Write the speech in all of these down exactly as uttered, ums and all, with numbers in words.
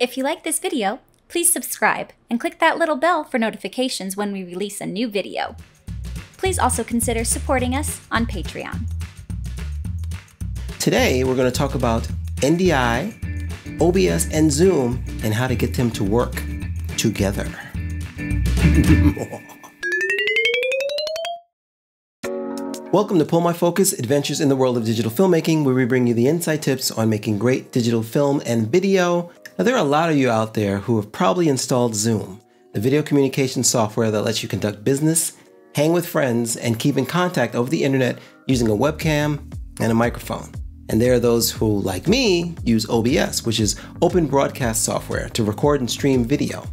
If you like this video, please subscribe and click that little bell for notifications when we release a new video. Please also consider supporting us on Patreon. Today, we're going to talk about N D I, O B S, and Zoom, and how to get them to work together. Welcome to Pull My Focus, Adventures in the World of Digital Filmmaking, where we bring you the inside tips on making great digital film and video. Now, there are a lot of you out there who have probably installed Zoom, the video communication software that lets you conduct business, hang with friends, and keep in contact over the internet using a webcam and a microphone. And there are those who, like me, use O B S, which is Open Broadcast Software, to record and stream video.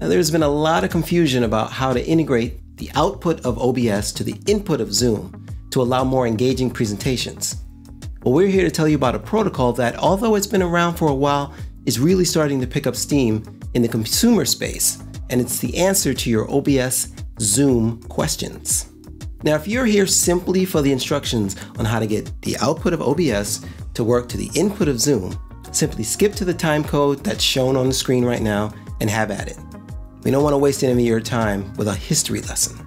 Now, there's been a lot of confusion about how to integrate the output of O B S to the input of Zoom, to allow more engaging presentations. Well, we're here to tell you about a protocol that, although it's been around for a while, is really starting to pick up steam in the consumer space, and it's the answer to your O B S Zoom questions. Now, if you're here simply for the instructions on how to get the output of O B S to work to the input of Zoom, simply skip to the time code that's shown on the screen right now and have at it. We don't want to waste any of your time with a history lesson.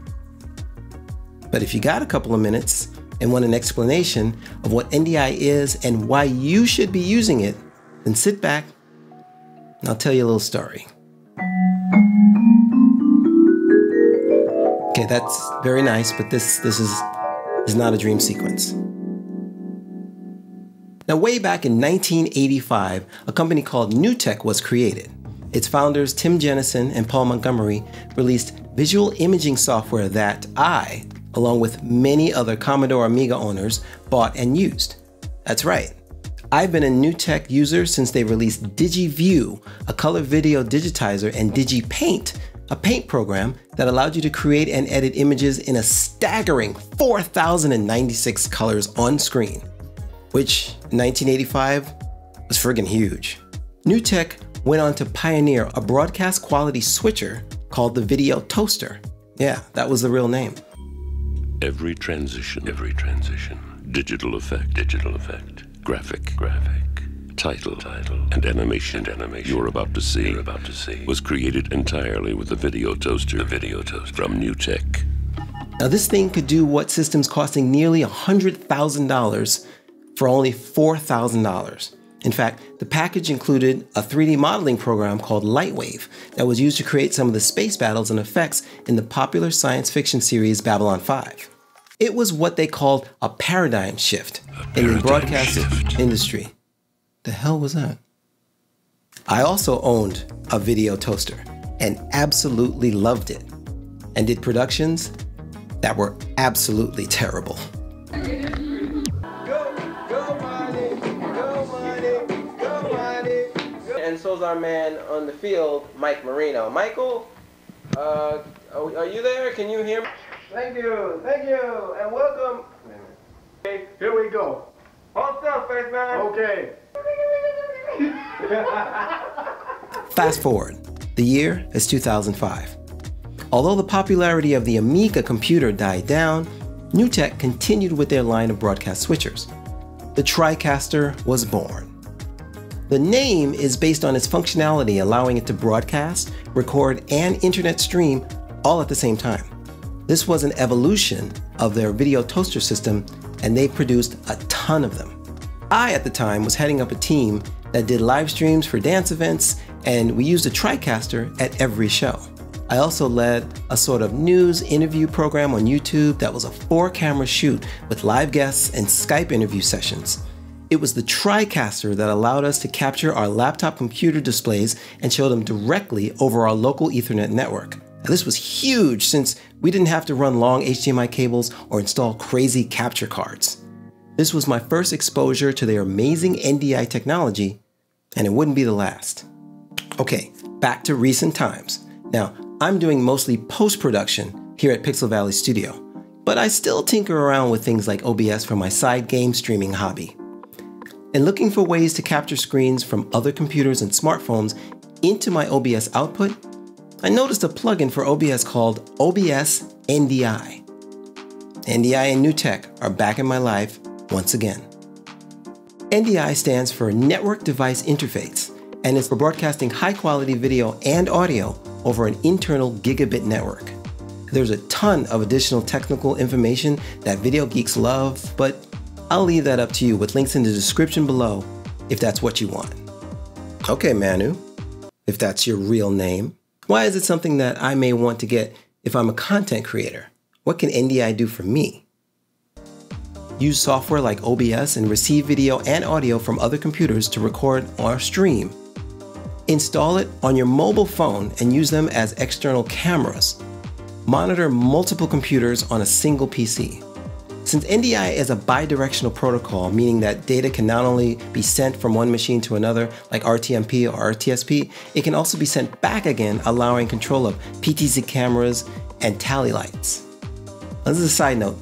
But if you got a couple of minutes and want an explanation of what N D I is and why you should be using it, then sit back and I'll tell you a little story. Okay, that's very nice, but this, this is, is not a dream sequence. Now, way back in nineteen eighty-five, a company called NewTek was created. Its founders, Tim Jennison and Paul Montgomery, released visual imaging software that I, along with many other Commodore Amiga owners, bought and used. That's right. I've been a NewTek user since they released DigiView, a color video digitizer, and DigiPaint, a paint program that allowed you to create and edit images in a staggering four thousand ninety-six colors on screen, which in nineteen eighty-five was friggin' huge. NewTek went on to pioneer a broadcast quality switcher called the Video Toaster. Yeah, that was the real name. Every transition, every transition, digital effect, digital effect, graphic, graphic, title, title, and animation, and animation you're about to see, you're about to see, was created entirely with the Video Toaster, the Video Toaster from NewTek. Now, this thing could do what systems costing nearly one hundred thousand dollars for only four thousand dollars. In fact, the package included a three D modeling program called Lightwave that was used to create some of the space battles and effects in the popular science fiction series Babylon five. It was what they called a paradigm shift a paradigm in the broadcast shift. industry. The hell was that? I also owned a Video Toaster and absolutely loved it, and did productions that were absolutely terrible. And so's our man on the field, Mike Marino. Michael, uh, are you there? Can you hear me? Thank you, thank you, and welcome. Okay, here we go. Hold still, face man. Okay. Fast forward, the year is two thousand five. Although the popularity of the Amiga computer died down, NewTek continued with their line of broadcast switchers. The TriCaster was born. The name is based on its functionality, allowing it to broadcast, record, and internet stream all at the same time. This was an evolution of their Video Toaster system, and they produced a ton of them. I, at the time, was heading up a team that did live streams for dance events, and we used a TriCaster at every show. I also led a sort of news interview program on YouTube that was a four-camera shoot with live guests and Skype interview sessions. It was the TriCaster that allowed us to capture our laptop computer displays and show them directly over our local Ethernet network. Now, this was huge since we didn't have to run long H D M I cables or install crazy capture cards. This was my first exposure to their amazing N D I technology, and it wouldn't be the last. Okay, back to recent times. Now, I'm doing mostly post-production here at Pixel Valley Studio, but I still tinker around with things like O B S for my side game streaming hobby. And looking for ways to capture screens from other computers and smartphones into my O B S output, I noticed a plugin for O B S called O B S N D I. N D I and NewTek are back in my life once again. N D I stands for Network Device Interface, and is for broadcasting high-quality video and audio over an internal gigabit network. There's a ton of additional technical information that video geeks love, but I'll leave that up to you with links in the description below if that's what you want. Okay, Manu, if that's your real name, why is it something that I may want to get if I'm a content creator? What can N D I do for me? Use software like O B S and receive video and audio from other computers to record or stream. Install it on your mobile phone and use them as external cameras. Monitor multiple computers on a single P C. Since N D I is a bidirectional protocol, meaning that data can not only be sent from one machine to another, like R T M P or R T S P, it can also be sent back again, allowing control of P T Z cameras and tally lights. Now, this is a side note,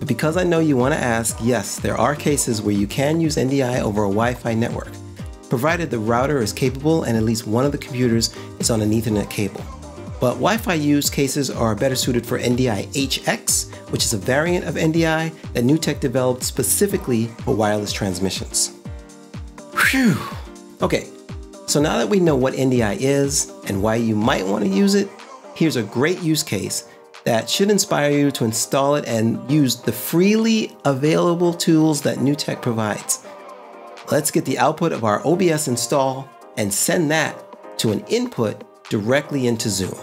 but because I know you want to ask, yes, there are cases where you can use N D I over a Wi-Fi network, provided the router is capable and at least one of the computers is on an Ethernet cable. But Wi-Fi use cases are better suited for N D I H X, which is a variant of N D I that NUTEC developed specifically for wireless transmissions. Phew! Okay, so now that we know what N D I is and why you might want to use it, here's a great use case that should inspire you to install it and use the freely available tools that NUTEC provides. Let's get the output of our O B S install and send that to an input directly into Zoom.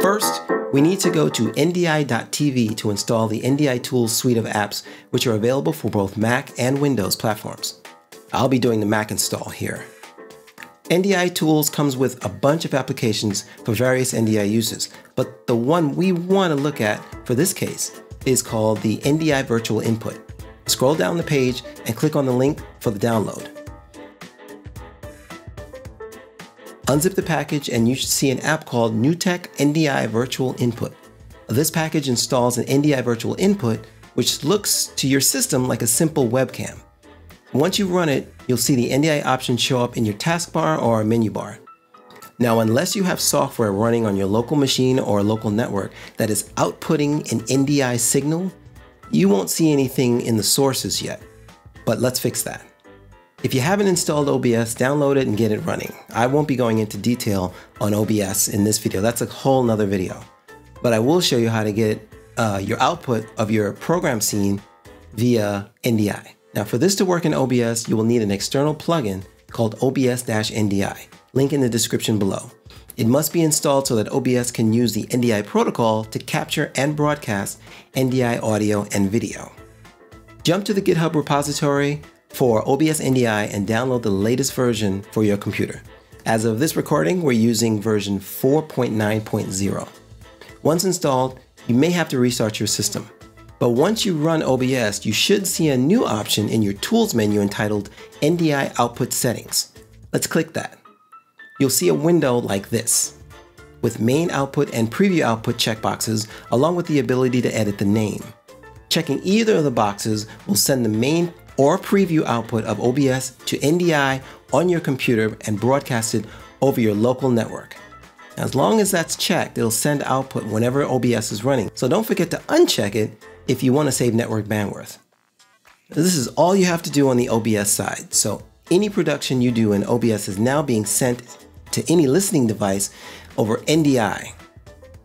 First, we need to go to N D I dot T V to install the N D I Tools suite of apps, which are available for both Mac and Windows platforms. I'll be doing the Mac install here. N D I Tools comes with a bunch of applications for various N D I uses, but the one we want to look at for this case is called the N D I Virtual Input. Scroll down the page and click on the link for the download. Unzip the package and you should see an app called NUTEC N D I Virtual Input. This package installs an N D I Virtual Input, which looks to your system like a simple webcam. Once you run it, you'll see the N D I option show up in your taskbar or menu bar. Now, unless you have software running on your local machine or local network that is outputting an N D I signal, you won't see anything in the sources yet, but let's fix that. If you haven't installed O B S, download it and get it running. I won't be going into detail on O B S in this video. That's a whole nother video, but I will show you how to get uh, your output of your program scene via N D I. Now, for this to work in O B S, you will need an external plugin called O B S N D I, link in the description below. It must be installed so that O B S can use the N D I protocol to capture and broadcast N D I audio and video. Jump to the GitHub repository for O B S N D I and download the latest version for your computer. As of this recording, we're using version four point nine point zero. Once installed, you may have to restart your system. But once you run O B S, you should see a new option in your Tools menu entitled N D I Output Settings. Let's click that. You'll see a window like this, with main output and preview output checkboxes, along with the ability to edit the name. Checking either of the boxes will send the main or preview output of O B S to N D I on your computer and broadcast it over your local network. As long as that's checked, it'll send output whenever O B S is running, so don't forget to uncheck it if you want to save network bandwidth. This is all you have to do on the O B S side, so any production you do in O B S is now being sent to any listening device over N D I.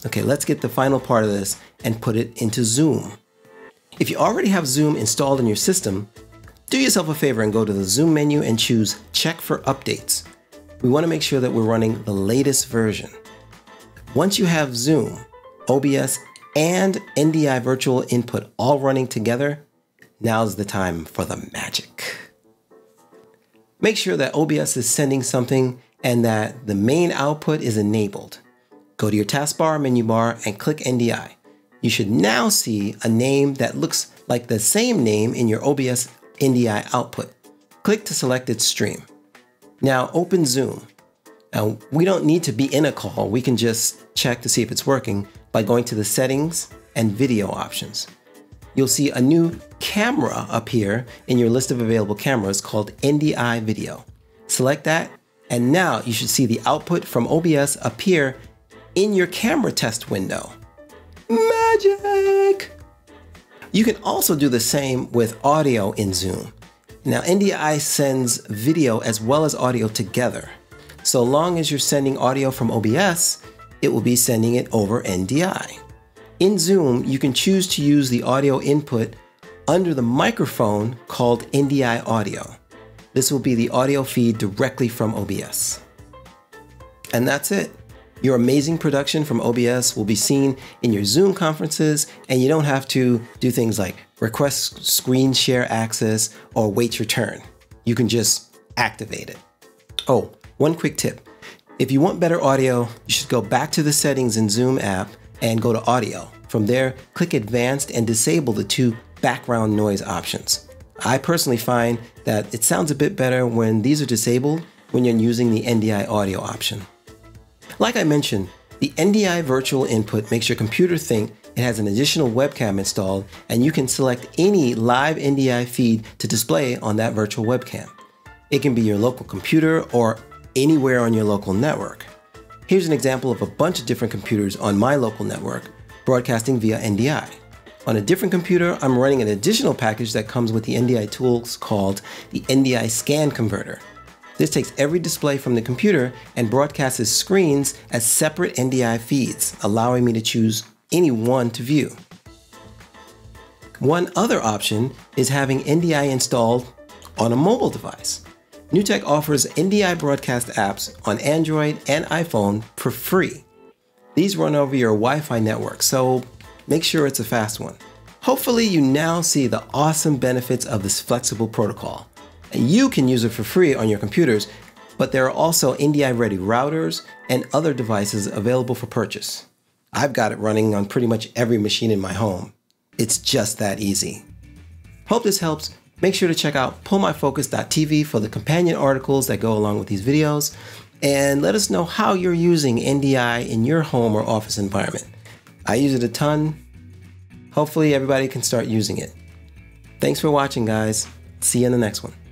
Okay, let's get the final part of this and put it into Zoom. If you already have Zoom installed in your system, do yourself a favor and go to the Zoom menu and choose Check for Updates. We want to make sure that we're running the latest version. Once you have Zoom, O B S, and N D I Virtual Input all running together, now's the time for the magic. Make sure that O B S is sending something and that the main output is enabled. Go to your taskbar, menu bar, and click N D I. You should now see a name that looks like the same name in your O B S N D I output. Click to select its stream. Now open Zoom. Now, we don't need to be in a call. We can just check to see if it's working by going to the settings and video options. You'll see a new camera appear in your list of available cameras called N D I Video. Select that. And now you should see the output from O B S appear in your camera test window. Magic! You can also do the same with audio in Zoom. Now, N D I sends video as well as audio together. So long as you're sending audio from O B S, it will be sending it over N D I. In Zoom, you can choose to use the audio input under the microphone called N D I Audio. This will be the audio feed directly from O B S. And that's it. Your amazing production from O B S will be seen in your Zoom conferences, and you don't have to do things like request screen share access or wait your turn. You can just activate it. Oh, one quick tip. If you want better audio, you should go back to the settings in Zoom app and go to audio. From there, click advanced and disable the two background noise options. I personally find that it sounds a bit better when these are disabled when you're using the N D I audio option. Like I mentioned, the N D I virtual input makes your computer think it has an additional webcam installed, and you can select any live N D I feed to display on that virtual webcam. It can be your local computer or anywhere on your local network. Here's an example of a bunch of different computers on my local network broadcasting via N D I. On a different computer, I'm running an additional package that comes with the N D I tools called the N D I Scan Converter. This takes every display from the computer and broadcasts screens as separate N D I feeds, allowing me to choose any one to view. One other option is having N D I installed on a mobile device. NewTek offers N D I broadcast apps on Android and iPhone for free. These run over your Wi-Fi network, so make sure it's a fast one. Hopefully you now see the awesome benefits of this flexible protocol. You can use it for free on your computers, but there are also N D I-ready routers and other devices available for purchase. I've got it running on pretty much every machine in my home. It's just that easy. Hope this helps. Make sure to check out pull my focus dot t v for the companion articles that go along with these videos, and let us know how you're using N D I in your home or office environment. I use it a ton. Hopefully everybody can start using it. Thanks for watching, guys. See you in the next one.